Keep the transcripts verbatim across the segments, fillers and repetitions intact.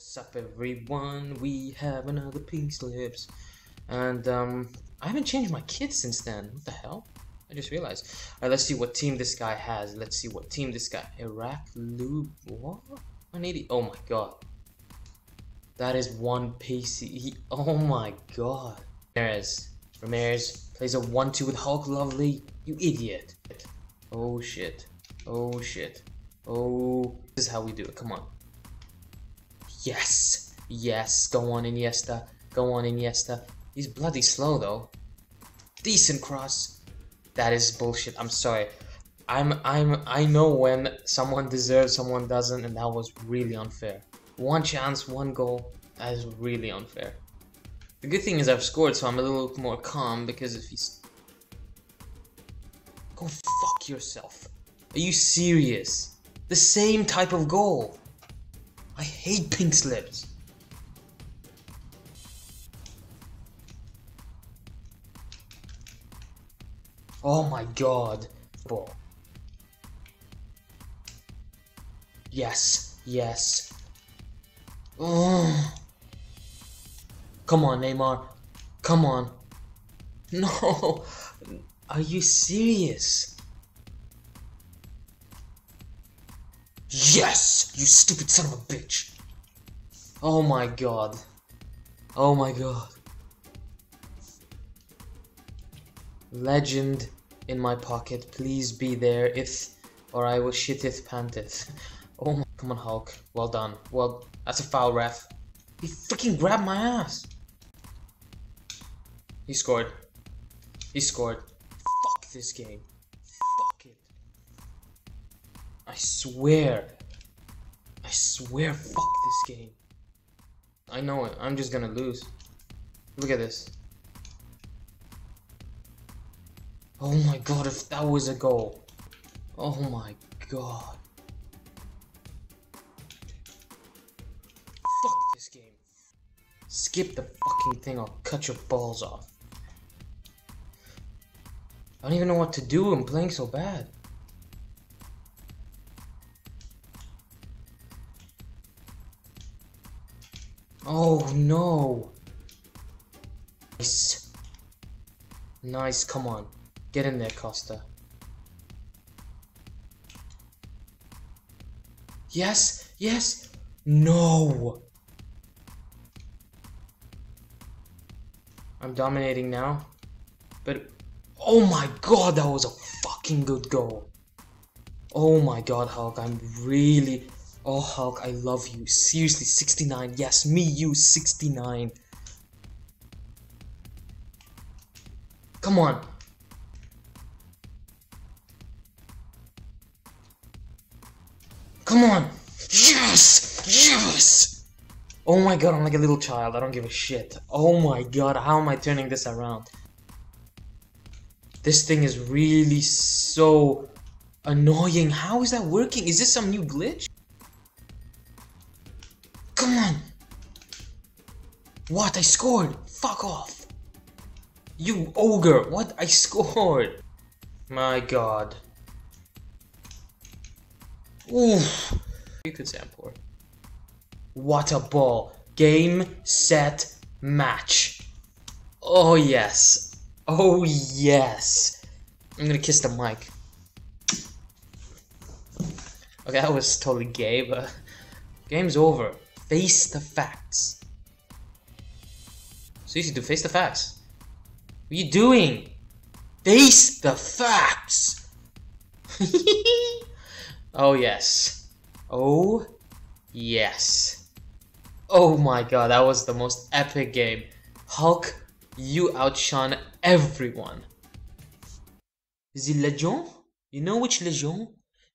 What's up, everyone? We have another pink slips, and um, I haven't changed my kit since then. What the hell? I just realized. All right, let's see what team this guy has. Let's see what team this guy. Iraq, Lube, what? one eighty. Oh my god, that is one P C. Oh my god. Ramirez, Ramirez plays a one two with Hulk. Lovely, you idiot. Oh shit. Oh shit. Oh, this is how we do it. Come on. Yes, yes, go on Iniesta, go on Iniesta. He's bloody slow though. Decent cross. That is bullshit. I'm sorry. I'm I'm I know when someone deserves, someone doesn't, and that was really unfair. One chance, one goal. That is really unfair. The good thing is I've scored, so I'm a little more calm, because if he's go fuck yourself. Are you serious? The same type of goal. I hate pink slips. Oh my god. Ball. Yes, yes. Oh. Come on, Neymar. Come on. No. Are you serious? Yes! You stupid son of a bitch! Oh my god. Oh my god. Legend in my pocket, please be there if or I will shitteth panteth. Oh my, come on Hulk. Well done. Well, that's a foul, ref. He freaking grabbed my ass. He scored. He scored. Fuck this game. I swear, I swear, fuck this game. I know it, I'm just gonna lose. Look at this. Oh my god, if that was a goal. Oh my god. Fuck this game. Skip the fucking thing, I'll cut your balls off. I don't even know what to do, I'm playing so bad. Oh no! Nice. Nice, come on. Get in there, Costa. Yes! Yes! No! I'm dominating now. But oh my god, that was a fucking good goal. Oh my god, Hulk, I'm really... Oh Hulk, I love you. Seriously, sixty-nine. Yes, me, you, sixty-nine. Come on. Come on. Yes! Yes! Oh my god, I'm like a little child. I don't give a shit. Oh my god, how am I turning this around? This thing is really so annoying. How is that working? Is this some new glitch? Come on! What? I scored! Fuck off! You ogre! What? I scored! My god. Oof! You could say I'm poor. What a ball! Game, set, match! Oh yes! Oh yes! I'm gonna kiss the mic. Okay, that was totally gay, but... Game's over. Face the facts. So easy to face the facts. What are you doing? Face the facts. Oh yes. Oh yes. Oh my god, that was the most epic game. Hulk, you outshone everyone. The legend? You know which legend?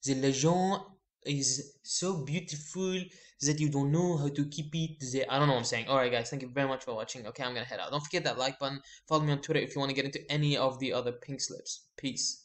The legend is so beautiful that you don't know how to keep it. The I don't know what I'm saying. Alright guys, thank you very much for watching. Okay, I'm gonna head out. Don't forget that like button. Follow me on Twitter if you want to get into any of the other pink slips. Peace.